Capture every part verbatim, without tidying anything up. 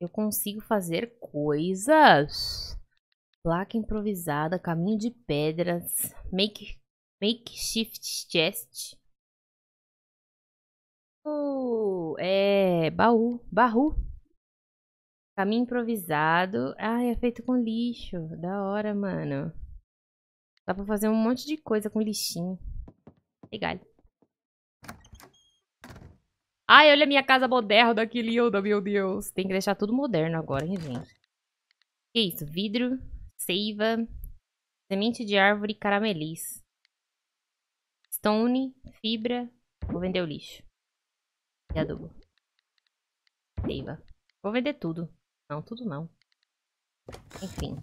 Eu consigo fazer coisas. Placa improvisada, caminho de pedras, make, makeshift chest. Uh, é baú, barru. Caminho improvisado. Ah, é feito com lixo. Da hora, mano. Dá pra fazer um monte de coisa com lixinho. Legal. Ai, olha a minha casa moderna, que linda, meu Deus. Tem que deixar tudo moderno agora, hein, gente? Que isso? Vidro, seiva, semente de árvore, caramelis. Stone, fibra. Vou vender o lixo. E adubo. Seiva. Vou vender tudo. Não, tudo não. Enfim.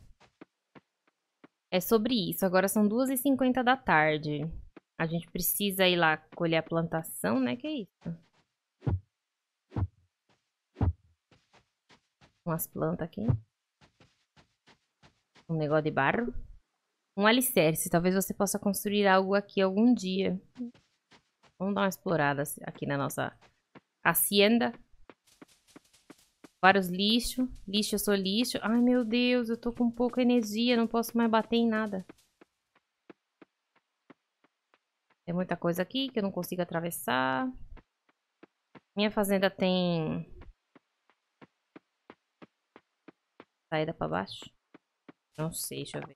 É sobre isso. Agora são duas e cinquenta da tarde. A gente precisa ir lá colher a plantação, né? Que é isso? Umas plantas aqui. Um negócio de barro. Um alicerce. Talvez você possa construir algo aqui algum dia. Vamos dar uma explorada aqui na nossa hacienda. Vários lixo. Lixo, eu sou lixo. Ai, meu Deus, eu tô com pouca energia. Não posso mais bater em nada. Tem muita coisa aqui que eu não consigo atravessar. Minha fazenda tem... Saída pra baixo? Não sei, deixa eu ver.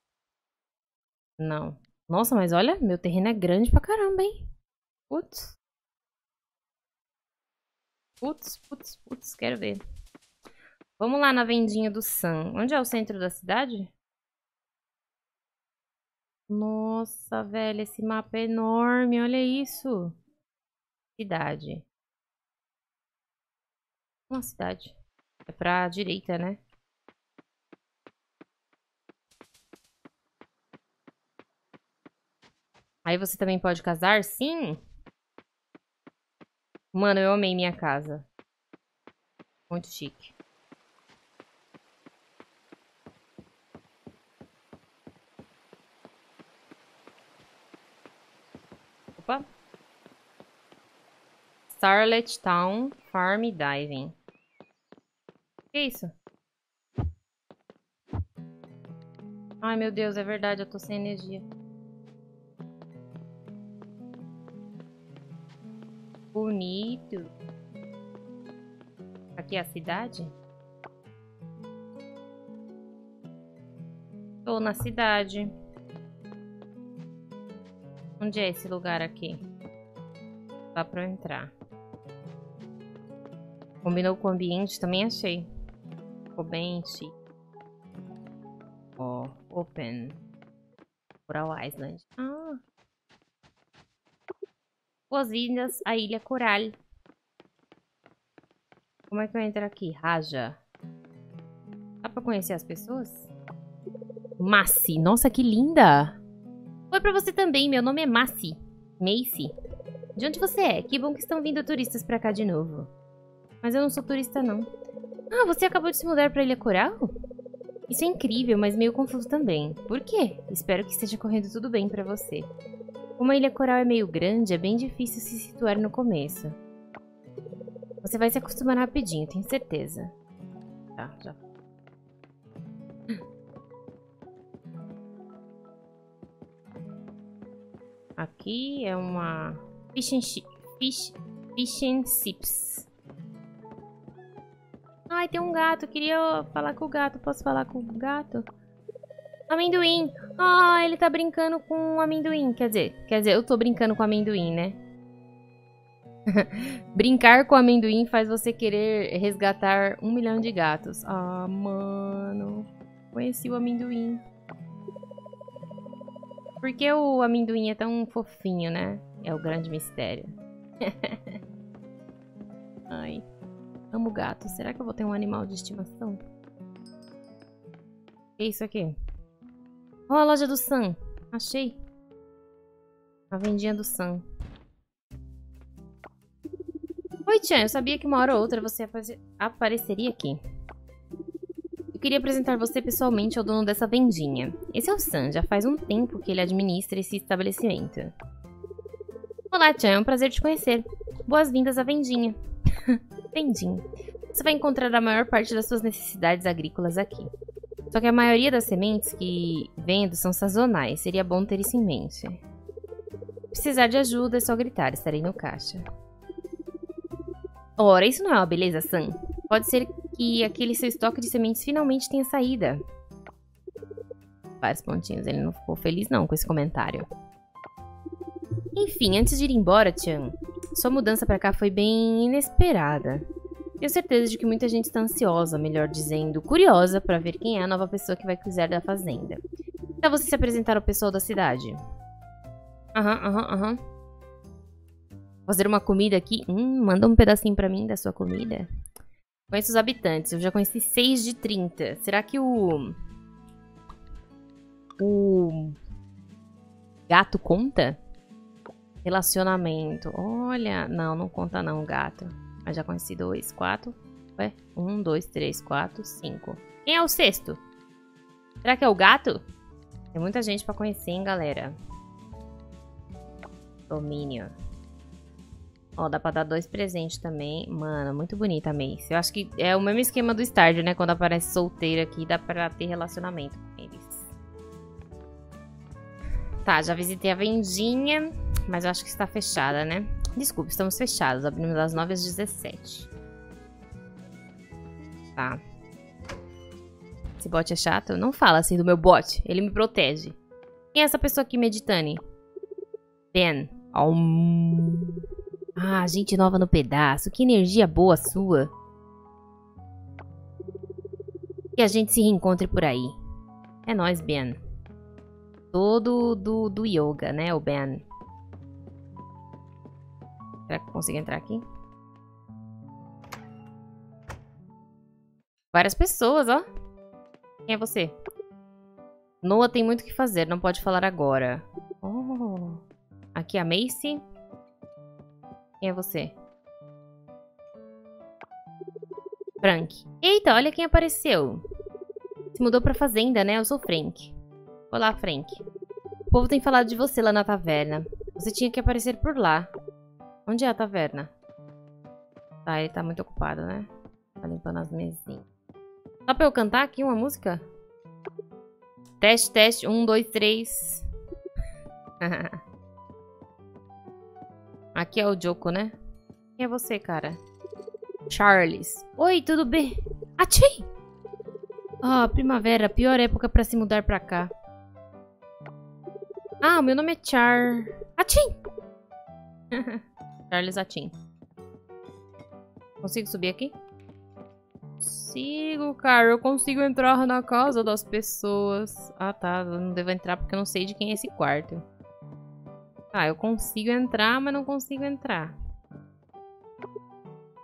Não. Nossa, mas olha, meu terreno é grande pra caramba, hein? Putz. Putz, putz, putz, quero ver. Vamos lá na vendinha do Sam. Onde é o centro da cidade? Nossa, velho, esse mapa é enorme, olha isso. Cidade. Uma cidade. É pra direita, né? Aí você também pode casar? Sim. Mano, eu amei minha casa. Muito chique. Opa. Starlet Town Farm Diving. O que é isso? Ai, meu Deus, é verdade, eu tô sem energia. Bonito. Aqui é a cidade? Tô na cidade. Onde é esse lugar aqui? Dá pra eu entrar. Combinou com o ambiente? Também achei. Ficou bem chique. Ó, oh, open. Coral Island. Ah. Boas-vindas à Ilha Coral. Como é que eu entro aqui? Raja. Dá pra conhecer as pessoas? Macy. Nossa, que linda! Oi pra você também. Meu nome é Macy. Macy. De onde você é? Que bom que estão vindo turistas pra cá de novo. Mas eu não sou turista, não. Ah, você acabou de se mudar pra Ilha Coral? Isso é incrível, mas meio confuso também. Por quê? Espero que esteja correndo tudo bem pra você. Como a Ilha Coral é meio grande, é bem difícil se situar no começo. Você vai se acostumar rapidinho, tenho certeza. Tá, já. Aqui é uma... Fish and, Fish... Fish and Sips. Ai, tem um gato. Queria falar com o gato. Posso falar com o gato? Amendoim! Ah, ele tá brincando com o amendoim. Quer dizer, quer dizer, eu tô brincando com o amendoim, né? Brincar com o amendoim faz você querer resgatar um milhão de gatos. Ah, mano. Conheci o amendoim. Por que o amendoim é tão fofinho, né? É o grande mistério. Ai. Amo gato. Será que eu vou ter um animal de estimação? O que é isso aqui? Ó, oh, a loja do Sam. Achei. A vendinha do Sam. Oi, Tchan. Eu sabia que uma hora ou outra você ap apareceria aqui. Eu queria apresentar você pessoalmente ao dono dessa vendinha. Esse é o Sam. Já faz um tempo que ele administra esse estabelecimento. Olá, Tchan. É um prazer te conhecer. Boas-vindas à vendinha. Vendinha. Você vai encontrar a maior parte das suas necessidades agrícolas aqui. Só que a maioria das sementes que vendo são sazonais, seria bom ter isso em mente. Se precisar de ajuda, é só gritar, estarei no caixa. Ora, isso não é uma beleza, Sam? Pode ser que aquele seu estoque de sementes finalmente tenha saída. Vários pontinhos, ele não ficou feliz não com esse comentário. Enfim, antes de ir embora, Tian, sua mudança pra cá foi bem inesperada. Tenho certeza de que muita gente está ansiosa, melhor dizendo, curiosa, pra ver quem é a nova pessoa que vai cuidar da fazenda. Então você se apresentar ao pessoal da cidade. Aham, aham, aham. Fazer uma comida aqui. Hum, manda um pedacinho pra mim da sua comida. Conheço os habitantes, eu já conheci seis de trinta. Será que o... O... gato conta? Relacionamento. Olha, não, não conta não, gato. Mas já conheci dois, quatro. Ué, um, dois, três, quatro, cinco. Quem é o sexto? Será que é o gato? Tem muita gente pra conhecer, hein, galera. Domínio. Ó, dá pra dar dois presentes também. Mano, muito bonita a Mace. Eu acho que é o mesmo esquema do Stardew, né? Quando aparece solteira aqui, dá pra ter relacionamento com eles. Tá, já visitei a vendinha, mas eu acho que está fechada, né? Desculpa, estamos fechados. Abrimos das nove às dezessete. Tá. Esse bot é chato? Não fala assim do meu bot. Ele me protege. Quem é essa pessoa aqui meditando? Ben. Um... Ah, gente nova no pedaço. Que energia boa sua. Que a gente se reencontre por aí. É nóis, Ben. Todo do, do yoga, né, o Ben. Será que eu consigo entrar aqui? Várias pessoas, ó. Quem é você? Noah tem muito o que fazer, não pode falar agora. Oh. Aqui a Macy. Quem é você? Frank. Eita, olha quem apareceu. Se mudou pra fazenda, né? Eu sou Frank. Olá, Frank. O povo tem falado de você lá na taverna. Você tinha que aparecer por lá. Onde é a taverna? Tá, ele tá muito ocupado, né? Tá limpando as mesinhas. Dá pra eu cantar aqui uma música? Teste, teste. Um, dois, três. Aqui é o Joko, né? Quem é você, cara? Charles. Oi, tudo bem? Achei! Ah, oh, primavera. Pior época pra se mudar pra cá. Ah, meu nome é Char... Achei! Charles Atin. Consigo subir aqui? Consigo, cara. Eu consigo entrar na casa das pessoas. Ah, tá. Eu não devo entrar porque eu não sei de quem é esse quarto. Ah, eu consigo entrar, mas não consigo entrar.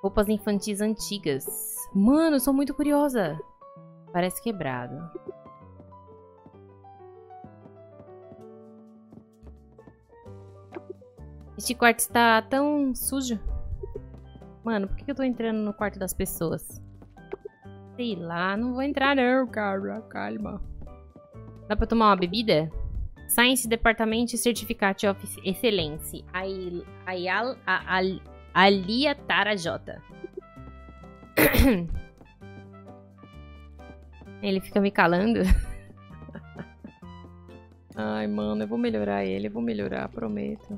Roupas infantis antigas. Mano, eu sou muito curiosa. Parece quebrado. Este quarto está tão sujo. Mano, por que eu tô entrando no quarto das pessoas? Sei lá, não vou entrar não, cara. Calma. Dá pra tomar uma bebida? Science Department Certificate of Excellence. Ayal Alia Tara J. Ele fica me calando. Ai, mano, eu vou melhorar ele. Eu vou melhorar, prometo.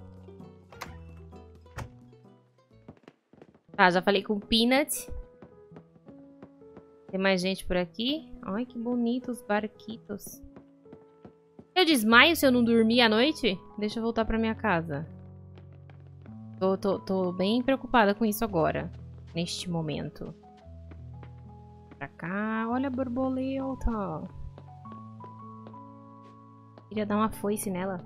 Tá, já falei com o Peanut. Tem mais gente por aqui. Ai, que bonitos barquitos. Eu desmaio se eu não dormir à noite? Deixa eu voltar pra minha casa. Tô, tô, tô bem preocupada com isso agora. Neste momento. Pra cá. Olha a borboleta. Queria dar uma foice nela.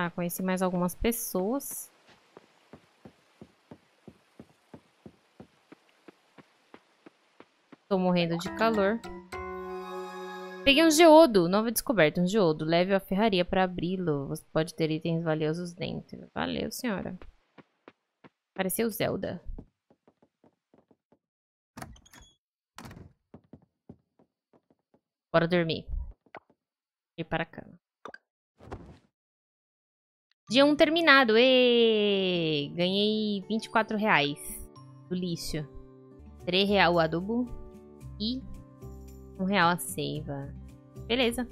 Ah, conheci mais algumas pessoas. Tô morrendo de calor. Peguei um geodo. Nova descoberta, um geodo. Leve a ferraria para abri-lo. Você pode ter itens valiosos dentro. Valeu, senhora. Pareceu Zelda. Bora dormir. E para a cama. Dia um terminado. Êêêê! Ganhei vinte e quatro reais do lixo. três reais o adubo e um real a seiva. Beleza.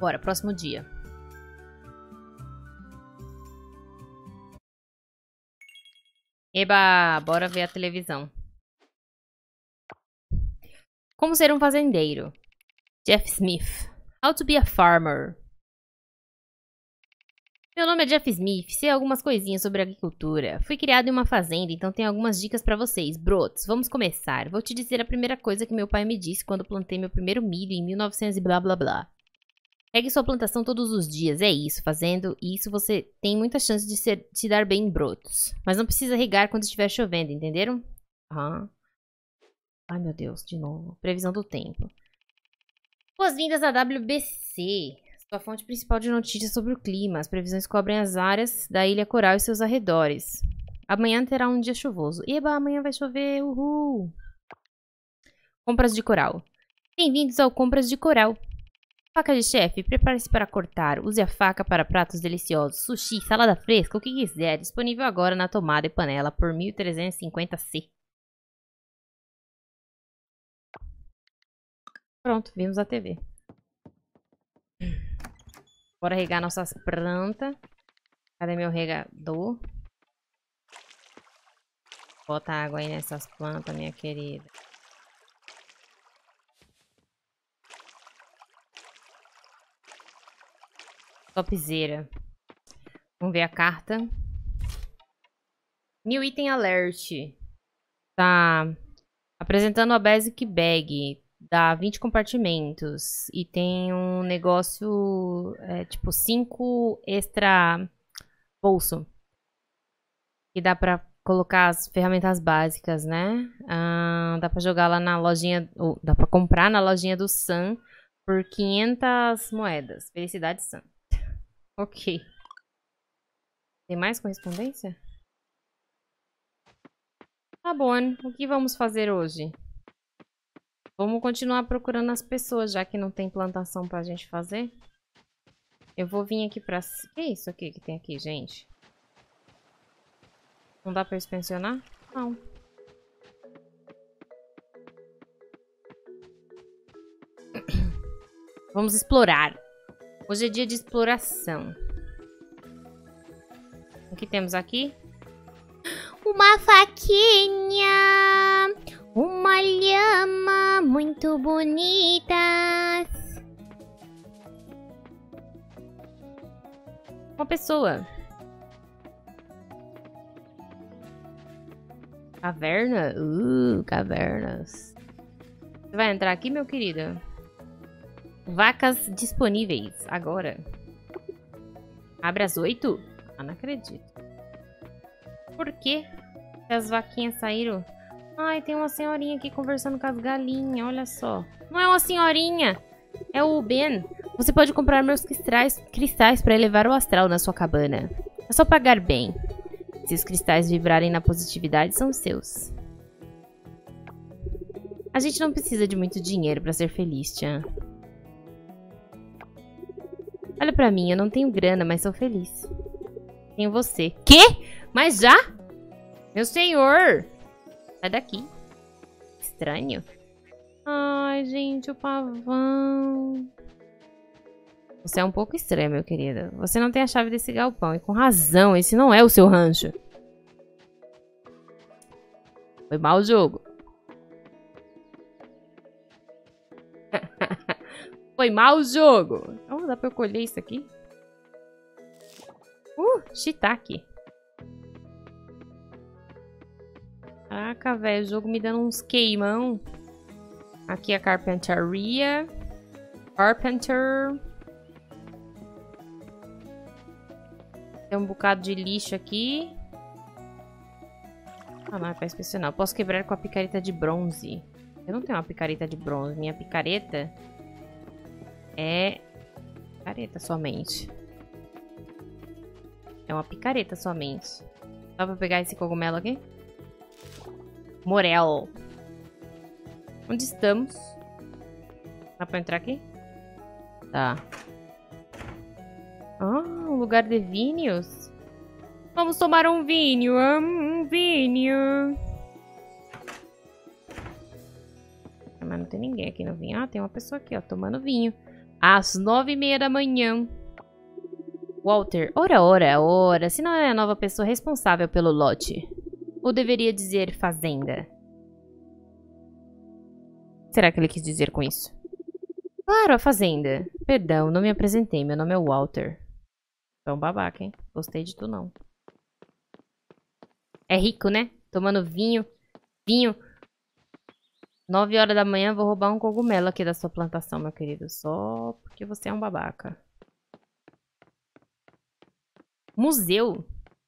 Bora, próximo dia. Eba, bora ver a televisão. Como ser um fazendeiro? Jeff Smith. How to be a farmer. Meu nome é Jeff Smith, sei algumas coisinhas sobre agricultura. Fui criado em uma fazenda, então tenho algumas dicas pra vocês. Brotos, vamos começar. Vou te dizer a primeira coisa que meu pai me disse quando plantei meu primeiro milho em mil e novecentos e blá blá blá. Regue sua plantação todos os dias, é isso. Fazendo isso, você tem muita chance de ser, se dar bem em brotos. Mas não precisa regar quando estiver chovendo, entenderam? Aham. Ai meu Deus, de novo. Previsão do tempo. Boas-vindas à W B C. Sua fonte principal de notícias sobre o clima. As previsões cobrem as áreas da Ilha Coral e seus arredores. Amanhã terá um dia chuvoso. Eba, amanhã vai chover, uhul! Compras de coral. Bem-vindos ao Compras de Coral. Faca de chefe, prepare-se para cortar. Use a faca para pratos deliciosos, sushi, salada fresca, o que quiser. Disponível agora na tomada e panela por mil trezentos e cinquenta C. Pronto, vimos a T V. Bora regar nossas plantas. Cadê meu regador? Bota água aí nessas plantas, minha querida. Topzera. Vamos ver a carta. New item alert. Tá apresentando a Basic Bag. Dá vinte compartimentos. E tem um negócio, é, tipo, cinco extra bolso. Que dá pra colocar as ferramentas básicas, né? Ah, dá pra jogar lá na lojinha... Ou dá pra comprar na lojinha do Sam por quinhentas moedas. Felicidade, Sam. Ok. Tem mais correspondência? Tá bom. O que vamos fazer hoje? Vamos continuar procurando as pessoas, já que não tem plantação pra gente fazer. Eu vou vir aqui pra... Que é isso aqui que tem aqui, gente? Não dá pra inspecionar? Não. Vamos explorar. Hoje é dia de exploração. O que temos aqui? Uma faquinha! Uma lhama muito bonitas. Uma pessoa. Caverna? Uh, cavernas. Você vai entrar aqui, meu querido? Vacas disponíveis agora. Abre às oito? Ah, não acredito. Por que as vaquinhas saíram? Ai, tem uma senhorinha aqui conversando com as galinhas, olha só. Não é uma senhorinha, é o Ben. Você pode comprar meus cristais, cristais para elevar o astral na sua cabana. É só pagar bem. Se os cristais vibrarem na positividade, são seus. A gente não precisa de muito dinheiro para ser feliz, Tian. Olha pra mim, eu não tenho grana, mas sou feliz. Tenho você. Quê? Mas já? Meu senhor! Sai daqui. Estranho. Ai, gente, o pavão. Você é um pouco estranho, meu querido. Você não tem a chave desse galpão. E com razão, esse não é o seu rancho. Foi mal o jogo. Foi mal o jogo. Oh, dá pra eu colher isso aqui? Uh, shiitake. Caraca, velho, o jogo me dando uns queimão. Aqui a Carpentaria. Carpenter. Tem um bocado de lixo aqui. Ah, não, é pra inspecionar. Eu posso quebrar com a picareta de bronze. Eu não tenho uma picareta de bronze. Minha picareta é... Picareta somente. É uma picareta somente. Dá pra pegar esse cogumelo aqui? Morel. Onde estamos? Dá pra entrar aqui? Tá. Ah, um lugar de vinhos? Vamos tomar um vinho, um vinho. Mas não tem ninguém aqui no vinho. Ah, tem uma pessoa aqui, ó, tomando vinho. Às nove e meia da manhã. Walter, ora, ora, ora. Se não é a nova pessoa responsável pelo lote. Ou deveria dizer fazenda. Será que ele quis dizer com isso? Claro, a fazenda. Perdão, não me apresentei. Meu nome é Walter. Então, babaca, hein? Gostei de tu, não. É rico, né? Tomando vinho. Vinho. Nove horas da manhã, vou roubar um cogumelo aqui da sua plantação, meu querido. Só porque você é um babaca. Museu.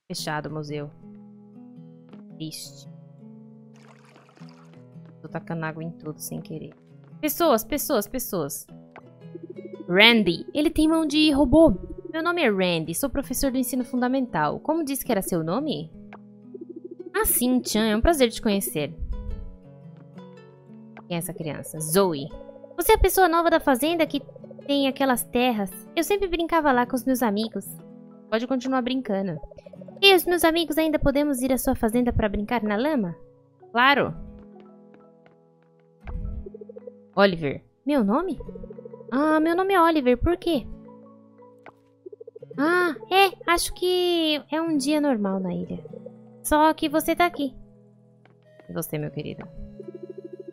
Fechado, museu. Triste. Tô tacando água em tudo sem querer. Pessoas, pessoas, pessoas. Randy. Ele tem mão de robô. Meu nome é Randy. Sou professor do ensino fundamental. Como disse que era seu nome? Ah, sim, Chan. É um prazer te conhecer. Quem é essa criança? Zoe. Você é a pessoa nova da fazenda que tem aquelas terras? Eu sempre brincava lá com os meus amigos. Pode continuar brincando. E os meus amigos ainda podemos ir à sua fazenda para brincar na lama? Claro. Oliver. Meu nome? Ah, meu nome é Oliver. Por quê? Ah, é. Acho que é um dia normal na ilha. Só que você tá aqui. E você, meu querido?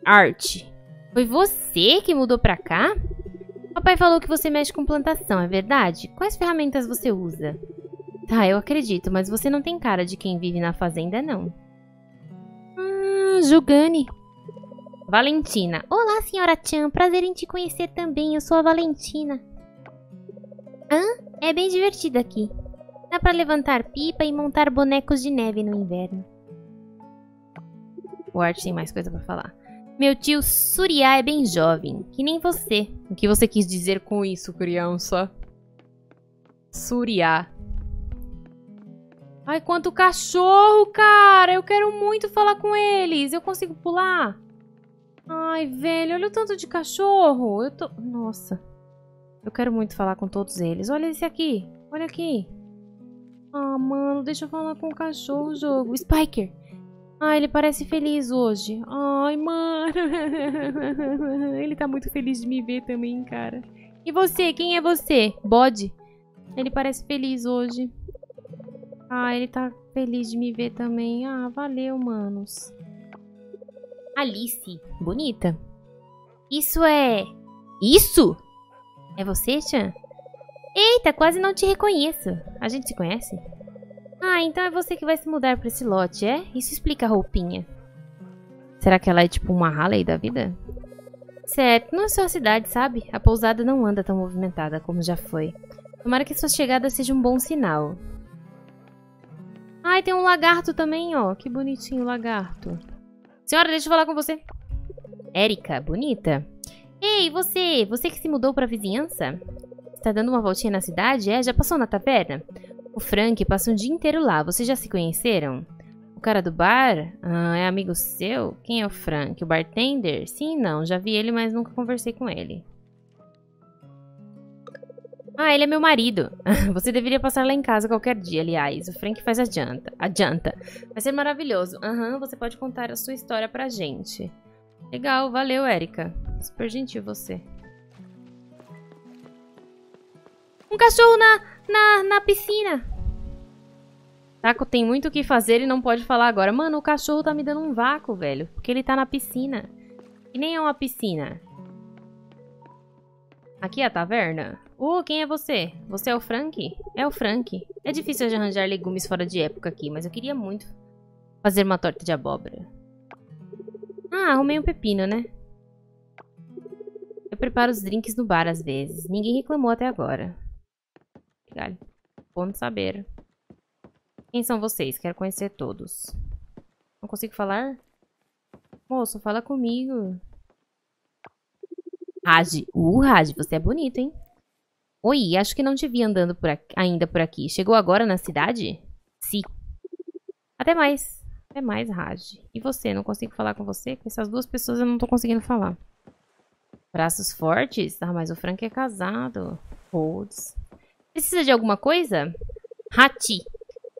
Art. Foi você que mudou pra cá? Papai falou que você mexe com plantação, é verdade? Quais ferramentas você usa? Tá, eu acredito, mas você não tem cara de quem vive na fazenda, não. Ah, Jugani. Valentina. Olá, senhora Chan. Prazer em te conhecer também. Eu sou a Valentina. Hã? É bem divertido aqui. Dá pra levantar pipa e montar bonecos de neve no inverno. O Art tem mais coisa pra falar. Meu tio Surya é bem jovem, que nem você. O que você quis dizer com isso, criança? Surya. Ai, quanto cachorro, cara! Eu quero muito falar com eles. Eu consigo pular? Ai, velho, olha o tanto de cachorro. Eu tô... Nossa. Eu quero muito falar com todos eles. Olha esse aqui. Olha aqui. Ah, mano, deixa eu falar com o cachorro, jogo. Spiker. Ah, ele parece feliz hoje. Ai, mano. Ele tá muito feliz de me ver também, cara. E você? Quem é você? Bode? Ele parece feliz hoje. Ah, ele tá feliz de me ver também. Ah, valeu, manos. Alice. Bonita. Isso é... Isso? É você, Chan? Eita, quase não te reconheço. A gente se conhece? Ah, então é você que vai se mudar pra esse lote, é? Isso explica a roupinha. Será que ela é tipo uma Harley da vida? Certo, não é só a cidade, sabe? A pousada não anda tão movimentada como já foi. Tomara que sua chegada seja um bom sinal. Ah, e tem um lagarto também, ó. Que bonitinho o lagarto. Senhora, deixa eu falar com você. Érica, bonita. Ei, você! Você que se mudou pra vizinhança? Está dando uma voltinha na cidade, é? Já passou na taverna? O Frank passa um dia inteiro lá. Vocês já se conheceram? O cara do bar? Ah, é amigo seu? Quem é o Frank? O bartender? Sim, não. Já vi ele, mas nunca conversei com ele. Ah, ele é meu marido. Você deveria passar lá em casa qualquer dia, aliás. O Frank faz a janta. A janta. Vai ser maravilhoso. Aham, uhum, você pode contar a sua história pra gente. Legal, valeu, Érica. Super gentil você. Um cachorro na... Na, na piscina. Taco tem muito o que fazer e não pode falar agora. Mano, o cachorro tá me dando um vácuo, velho. Porque ele tá na piscina. E nem é uma piscina. Aqui é a taverna. Uh, quem é você? Você é o Frank? É o Frank. É difícil de arranjar legumes fora de época aqui, mas eu queria muito fazer uma torta de abóbora. Ah, arrumei um pepino, né? Eu preparo os drinks no bar às vezes. Ninguém reclamou até agora. Galho. Bom de saber. Quem são vocês? Quero conhecer todos. Não consigo falar? Moço, fala comigo. Raj. Uh, Raj, você é bonito, hein? Oi, acho que não te vi andando por aqui, ainda por aqui. Chegou agora na cidade? Sim. Até mais. Até mais, Raj. E você? Não consigo falar com você? Com essas duas pessoas eu não tô conseguindo falar. Braços fortes? Ah, mas o Frank é casado. Rhodes. Precisa de alguma coisa? Hati.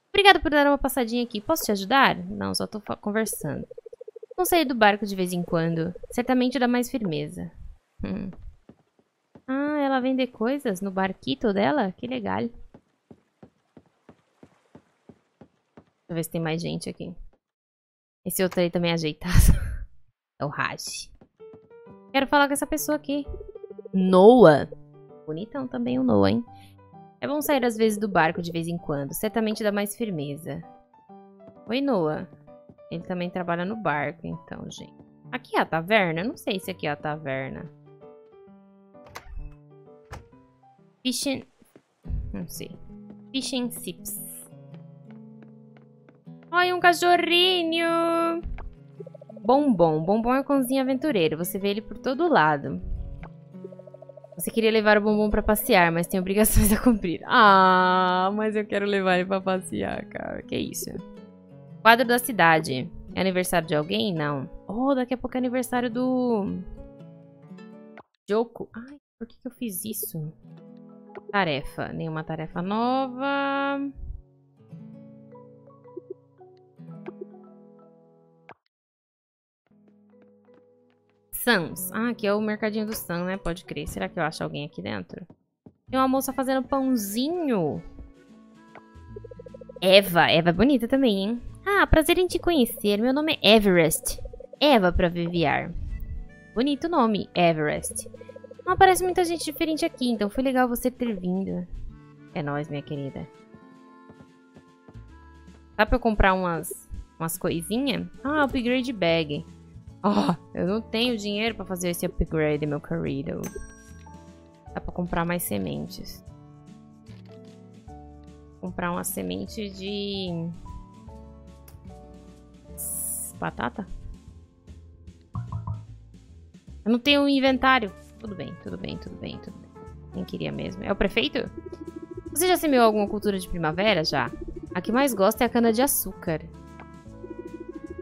Obrigada por dar uma passadinha aqui. Posso te ajudar? Não, só tô conversando. Vamos sair do barco de vez em quando. Certamente dá mais firmeza. Hum. Ah, ela vende coisas no barquito dela? Que legal. Deixa eu ver se tem mais gente aqui. Esse outro aí também é ajeitado. É o Raj. Quero falar com essa pessoa aqui. Noah. Bonitão também o Noah, hein? É bom sair às vezes do barco de vez em quando. Certamente dá mais firmeza. Oi, Noah. Ele também trabalha no barco, então, gente. Aqui é a taverna? Eu não sei se aqui é a taverna. Fish and... Não sei. Fish and Sips. Ai, um cachorrinho! Bombom. Bombom é um cãozinho aventureiro. Você vê ele por todo lado. Você queria levar o bombom pra passear, mas tem obrigações a cumprir. Ah, mas eu quero levar ele pra passear, cara. Que isso? Quadro da cidade. É aniversário de alguém? Não. Oh, daqui a pouco é aniversário do... Goku. Ai, por que que eu fiz isso? Tarefa. Nenhuma tarefa nova. Sans. Ah, aqui é o mercadinho do Sans, né? Pode crer. Será que eu acho alguém aqui dentro? Tem uma moça fazendo pãozinho. Eva. Eva é bonita também, hein? Ah, prazer em te conhecer. Meu nome é Everest. Eva pra viviar. Bonito nome, Everest. Não aparece muita gente diferente aqui, então foi legal você ter vindo. É nóis, minha querida. Dá pra eu comprar umas, umas coisinhas? Ah, upgrade bag. Ó, oh, eu não tenho dinheiro pra fazer esse upgrade, meu querido. Dá pra comprar mais sementes. Vou comprar uma semente de... batata? Eu não tenho um inventário. Tudo bem, tudo bem, tudo bem, tudo bem. Quem queria mesmo? É o prefeito? Você já semeou alguma cultura de primavera, já? A que mais gosta é a cana-de-açúcar.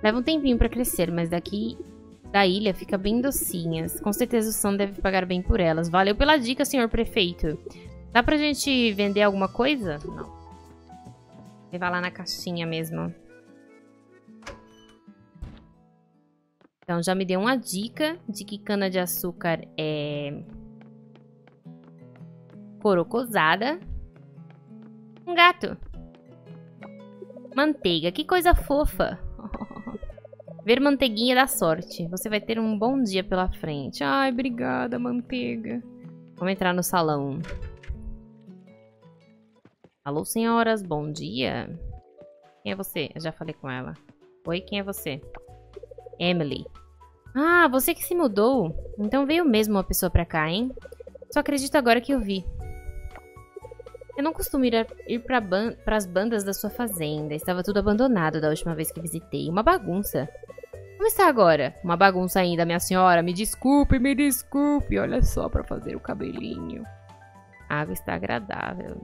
Leva um tempinho pra crescer, mas daqui... da ilha fica bem docinhas. Com certeza o Sam deve pagar bem por elas. Valeu pela dica, senhor prefeito. Dá pra gente vender alguma coisa? Não. Levar lá na caixinha mesmo. Então já me deu uma dica de que cana-de-açúcar é... corocosada. Um gato. Manteiga. Que coisa fofa. Ver manteiguinha dá sorte. Você vai ter um bom dia pela frente. Ai, obrigada, manteiga. Vamos entrar no salão. Alô, senhoras, bom dia. Quem é você? Eu já falei com ela. Oi, quem é você? Emily. Ah, você que se mudou. Então veio mesmo uma pessoa pra cá, hein? Só acredito agora que eu vi. Eu não costumo ir, ir pra ban pras bandas da sua fazenda. Estava tudo abandonado da última vez que visitei. Uma bagunça. Como está agora? Uma bagunça ainda, minha senhora. Me desculpe, me desculpe. Olha só pra fazer o cabelinho. A água está agradável.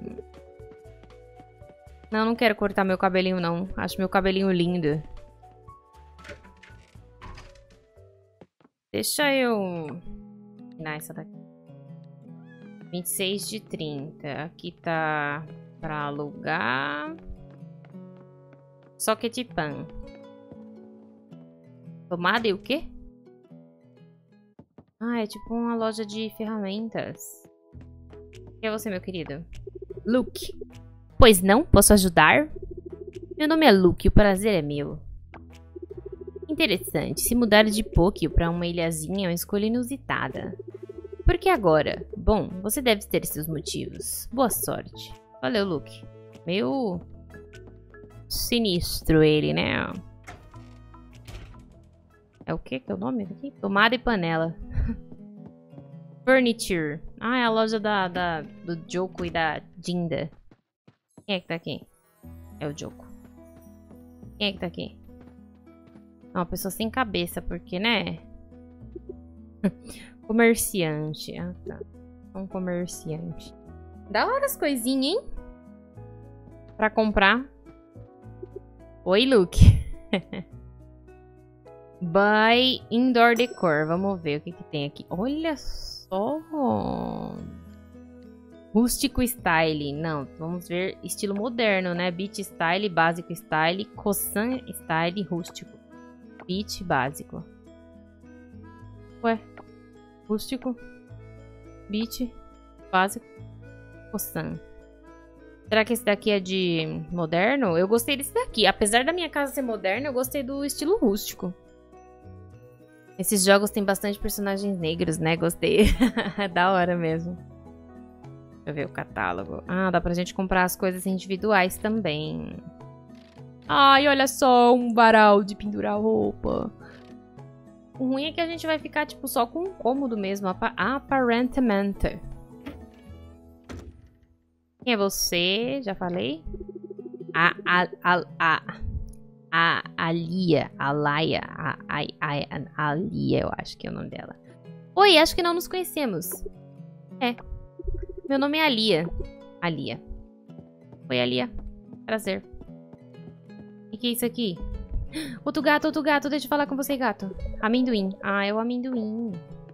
Não, não quero cortar meu cabelinho, não. Acho meu cabelinho lindo. Deixa eu... terminar essa daqui. vinte e seis de trinta. Aqui tá pra alugar. Socket pan. Tomada e o quê? Ah, é tipo uma loja de ferramentas. Quem é você, meu querido? Luke. Pois não? Posso ajudar? Meu nome é Luke. O prazer é meu. Interessante. Se mudar de Pokio pra uma ilhazinha é uma escolha inusitada. Por que agora? Bom, você deve ter seus motivos. Boa sorte. Valeu, Luke. Meio... sinistro ele, né? É o que que é o nome daqui? Tomada e panela. Furniture. Ah, é a loja da, da, do Joko e da Jinda. Quem é que tá aqui? É o Joko. Quem é que tá aqui? É uma pessoa sem cabeça, porque, né? Comerciante. Ah, tá. Um comerciante. Da hora as coisinhas, hein? Pra comprar. Oi, Luke. Buy Indoor Decor. Vamos ver o que que tem aqui. Olha só. rústico style. Não, vamos ver estilo moderno, né? Beach style, básico style, coçan style, rústico. Beach básico. Ué, rústico, beach, básico, coçan. Será que esse daqui é de moderno? Eu gostei desse daqui. Apesar da minha casa ser moderna, eu gostei do estilo rústico. Esses jogos tem bastante personagens negros, né? Gostei. Da hora mesmo. Deixa eu ver o catálogo. Ah, dá pra gente comprar as coisas individuais também. Ai, olha só, um varal de pendurar roupa. O ruim é que a gente vai ficar, tipo, só com um cômodo mesmo, ap aparentemente. Quem é você? Já falei? A, a, a, a, a, a Lia, a Laia, a, a, a, a Lia, eu acho que é o nome dela. Oi, acho que não nos conhecemos. É, meu nome é a Lia. A Lia. Oi, a Lia. Prazer. O que é isso aqui? Outro gato, outro gato, deixa eu falar com você, gato. Amendoim. Ah, é o amendoim.